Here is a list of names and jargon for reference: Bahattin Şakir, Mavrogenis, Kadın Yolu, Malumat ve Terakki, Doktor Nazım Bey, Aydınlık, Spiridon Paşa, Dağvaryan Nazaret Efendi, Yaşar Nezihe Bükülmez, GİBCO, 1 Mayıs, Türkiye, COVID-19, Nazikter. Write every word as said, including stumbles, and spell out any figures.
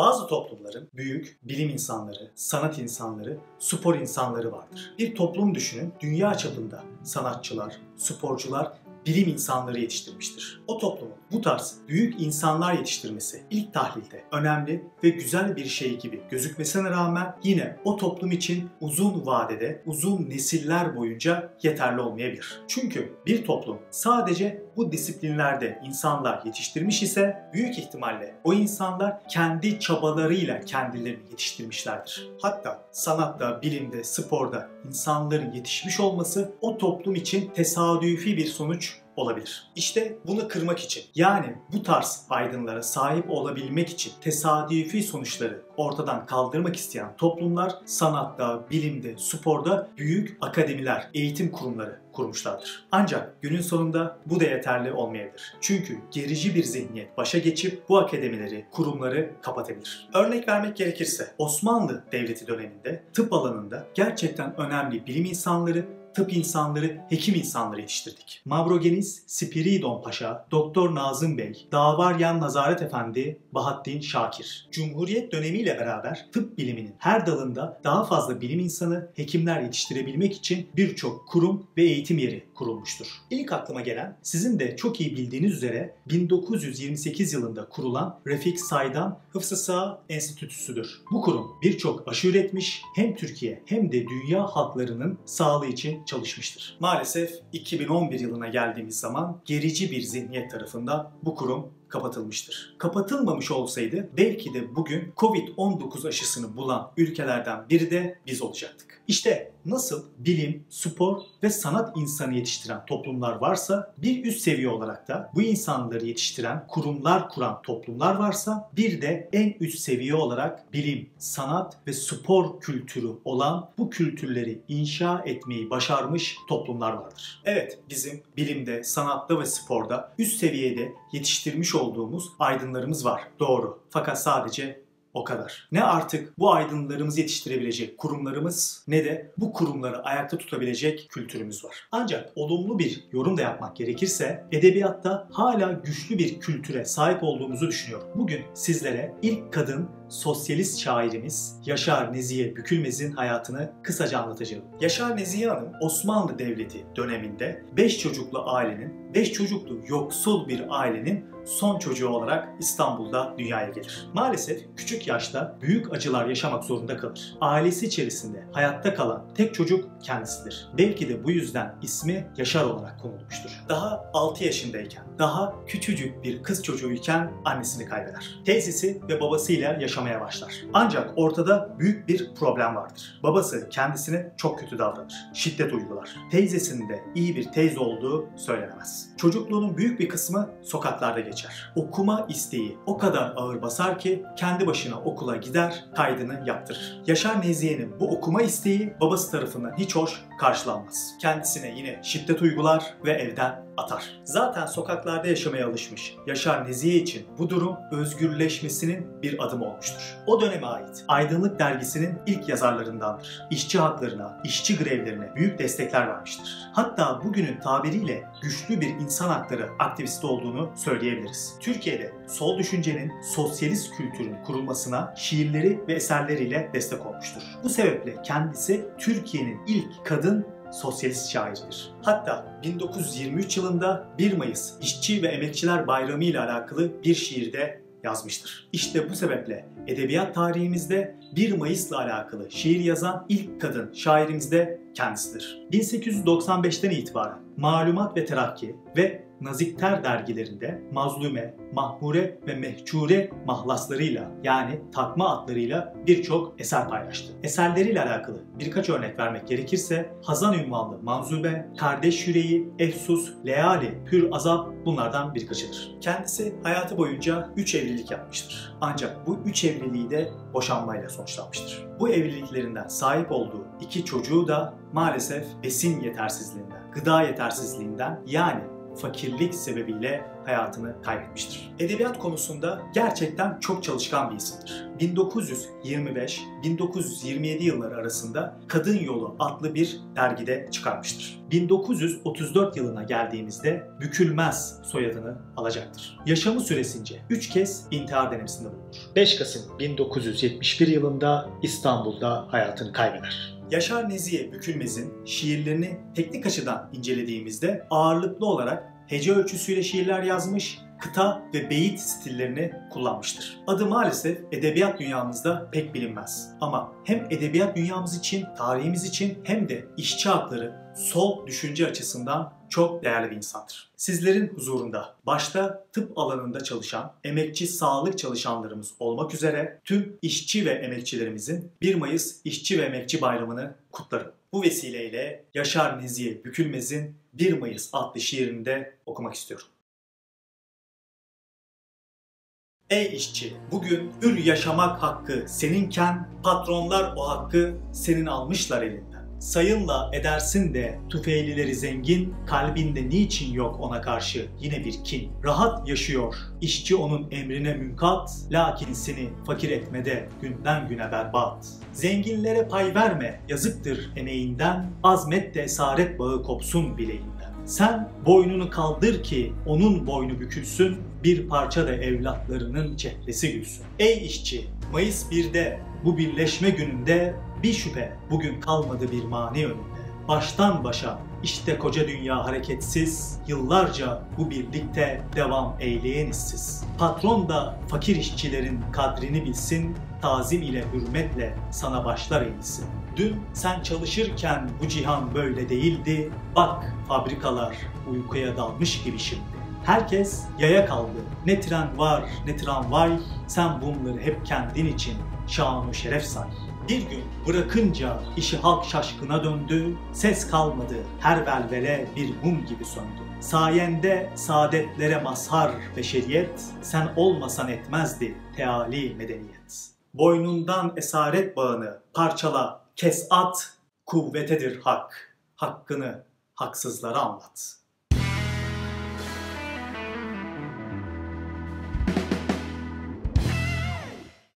Bazı toplumların büyük bilim insanları, sanat insanları, spor insanları vardır. Bir toplum düşünün, dünya çapında sanatçılar, sporcular, bilim insanları yetiştirmiştir. O toplumun bu tarz büyük insanlar yetiştirmesi ilk tahlilde önemli ve güzel bir şey gibi gözükmesine rağmen yine o toplum için uzun vadede, uzun nesiller boyunca yeterli olmayabilir. Çünkü bir toplum sadece bu disiplinlerde insanlar yetiştirmiş ise büyük ihtimalle o insanlar kendi çabalarıyla kendilerini yetiştirmişlerdir. Hatta sanatta, bilimde, sporda insanların yetişmiş olması o toplum için tesadüfi bir sonuç olabilir. İşte bunu kırmak için, yani bu tarz aydınlara sahip olabilmek için tesadüfi sonuçları ortadan kaldırmak isteyen toplumlar sanatta, bilimde, sporda büyük akademiler, eğitim kurumları kurmuşlardır. Ancak günün sonunda bu da yeterli olmayabilir. Çünkü gerici bir zihniyet başa geçip bu akademileri, kurumları kapatabilir. Örnek vermek gerekirse Osmanlı Devleti döneminde tıp alanında gerçekten önemli bilim insanları, tıp insanları, hekim insanları yetiştirdik. Mavrogenis, Spiridon Paşa, Doktor Nazım Bey, Dağvaryan Nazaret Efendi, Bahattin Şakir. Cumhuriyet dönemiyle beraber tıp biliminin her dalında daha fazla bilim insanı, hekimler yetiştirebilmek için birçok kurum ve eğitim yeri kurulmuştur. İlk aklıma gelen, sizin de çok iyi bildiğiniz üzere bin dokuz yüz yirmi sekiz yılında kurulan Refik Saydam Hıfzı Sağ Enstitüsü'dür. Bu kurum birçok aşı üretmiş, hem Türkiye hem de dünya halklarının sağlığı için çalışmıştır. Maalesef iki bin on bir yılına geldiğimiz zaman gerici bir zihniyet tarafından bu kurum kapatılmıştır. Kapatılmamış olsaydı belki de bugün COVID on dokuz aşısını bulan ülkelerden biri de biz olacaktık. İşte nasıl bilim, spor ve sanat insanı yetiştiren toplumlar varsa, bir üst seviye olarak da bu insanları yetiştiren kurumlar kuran toplumlar varsa, bir de en üst seviye olarak bilim, sanat ve spor kültürü olan bu kültürleri inşa etmeyi başarmış toplumlar vardır. Evet, bizim bilimde, sanatta ve sporda üst seviyede yetiştirmiş olduğumuz aydınlarımız var. Doğru. Fakat sadece o kadar. Ne artık bu aydınlarımızı yetiştirebilecek kurumlarımız ne de bu kurumları ayakta tutabilecek kültürümüz var. Ancak olumlu bir yorum da yapmak gerekirse edebiyatta hala güçlü bir kültüre sahip olduğumuzu düşünüyorum. Bugün sizlere ilk kadın sosyalist şairimiz Yaşar Nezihe Bükülmez'in hayatını kısaca anlatacağım. Yaşar Nezihe Hanım Osmanlı Devleti döneminde beş çocuklu ailenin, beş çocuklu yoksul bir ailenin son çocuğu olarak İstanbul'da dünyaya gelir. Maalesef küçük yaşta büyük acılar yaşamak zorunda kalır. Ailesi içerisinde hayatta kalan tek çocuk kendisidir. Belki de bu yüzden ismi Yaşar olarak konulmuştur. Daha altı yaşındayken, daha küçücük bir kız çocuğuyken annesini kaybeder. Teyzesi ve babasıyla yaşamaya başlar. Ancak ortada büyük bir problem vardır. Babası kendisine çok kötü davranır. Şiddet uygular. Teyzesinin de iyi bir teyze olduğu söylenemez. Çocukluğunun büyük bir kısmı sokaklarda geçer. Okuma isteği o kadar ağır basar ki kendi başına okula gider, kaydını yaptırır. Yaşar Nezihe'nin bu okuma isteği babası tarafından hiç hoş karşılanmaz. Kendisine yine şiddet uygular ve evden atar. Zaten sokaklarda yaşamaya alışmış Yaşar Nezihe için bu durum özgürleşmesinin bir adımı olmuştur. O döneme ait Aydınlık dergisinin ilk yazarlarındandır. İşçi haklarına, işçi grevlerine büyük destekler vermiştir. Hatta bugünün tabiriyle güçlü bir insan hakları aktivisti olduğunu söyleyebiliriz. Türkiye'de sol düşüncenin, sosyalist kültürün kurulmasına şiirleri ve eserleriyle destek olmuştur. Bu sebeple kendisi Türkiye'nin ilk kadın sosyalist şairdir. Hatta bin dokuz yüz yirmi üç yılında bir Mayıs İşçi ve Emekçiler Bayramı ile alakalı bir şiirde yazmıştır. İşte bu sebeple edebiyat tarihimizde bir Mayıs'la alakalı şiir yazan ilk kadın şairimiz de kendisidir. bin sekiz yüz doksan beşten itibaren Malumat ve Terakki ve Nazikter dergilerinde mazlume, mahmure ve mehcure mahlaslarıyla, yani takma adlarıyla birçok eser paylaştı. Eserleriyle alakalı birkaç örnek vermek gerekirse Hazan ünvanlı Manzube, Kardeş Yüreği, Efsus, Leali, Pür Azap bunlardan birkaçıdır. Kendisi hayatı boyunca üç evlilik yapmıştır. Ancak bu üç evliliği de boşanmayla sonuçlanmıştır. Bu evliliklerinden sahip olduğu iki çocuğu da maalesef besin yetersizliğinden, gıda yetersizliğinden, yani fakirlik sebebiyle hayatını kaybetmiştir. Edebiyat konusunda gerçekten çok çalışkan bir isimdir. bin dokuz yüz yirmi beş - bin dokuz yüz yirmi yedi yılları arasında Kadın Yolu adlı bir dergide çıkarmıştır. bin dokuz yüz otuz dört yılına geldiğimizde Bükülmez soyadını alacaktır. Yaşamı süresince üç kez intihar denemesinde bulunur. beş Kasım bin dokuz yüz yetmiş bir yılında İstanbul'da hayatını kaybeder. Yaşar Nezihe Bükülmez'in şiirlerini teknik açıdan incelediğimizde ağırlıklı olarak hece ölçüsüyle şiirler yazmış, kıta ve beyit stillerini kullanmıştır. Adı maalesef edebiyat dünyamızda pek bilinmez. Ama hem edebiyat dünyamız için, tarihimiz için hem de işçi hakları, sol düşünce açısından çok değerli bir insandır. Sizlerin huzurunda başta tıp alanında çalışan, emekçi sağlık çalışanlarımız olmak üzere tüm işçi ve emekçilerimizin bir Mayıs İşçi ve Emekçi Bayramı'nı kutlarım. Bu vesileyle Yaşar Nezihe Bükülmez'in bir Mayıs adlı şiirini de okumak istiyorum. Ey işçi, bugün hür yaşamak hakkı seninken, patronlar o hakkı senin almışlar elinden. Sayınla edersin de tüfeğlileri zengin, kalbinde niçin yok ona karşı yine bir kin. Rahat yaşıyor, işçi onun emrine münkat, lakin seni fakir etmede günden güne berbat. Zenginlere pay verme, yazıktır emeğinden, azmet de esaret bağı kopsun bileğinden. Sen boynunu kaldır ki onun boynu bükülsün, bir parça da evlatlarının çehresi gülsün. Ey işçi, Mayıs birde bu birleşme gününde bir şüphe bugün kalmadı bir mani önünde. Baştan başa işte koca dünya hareketsiz, yıllarca bu birlikte devam eyleyen işsiz. Patron da fakir işçilerin kadrini bilsin, tazim ile hürmetle sana başlar eğilsin. Dün sen çalışırken bu cihan böyle değildi, bak fabrikalar uykuya dalmış gibi şimdi. Herkes yaya kaldı, ne tren var ne tramvay, sen bunları hep kendin için şanı şeref say. Bir gün bırakınca işi halk şaşkına döndü, ses kalmadı, her velvele bir mum gibi söndü. Sayende saadetlere mazhar beşeriyet, sen olmasan etmezdi teali medeniyet. Boynundan esaret bağını parçala, kes at, kuvvetedir hak, hakkını haksızlara anlat.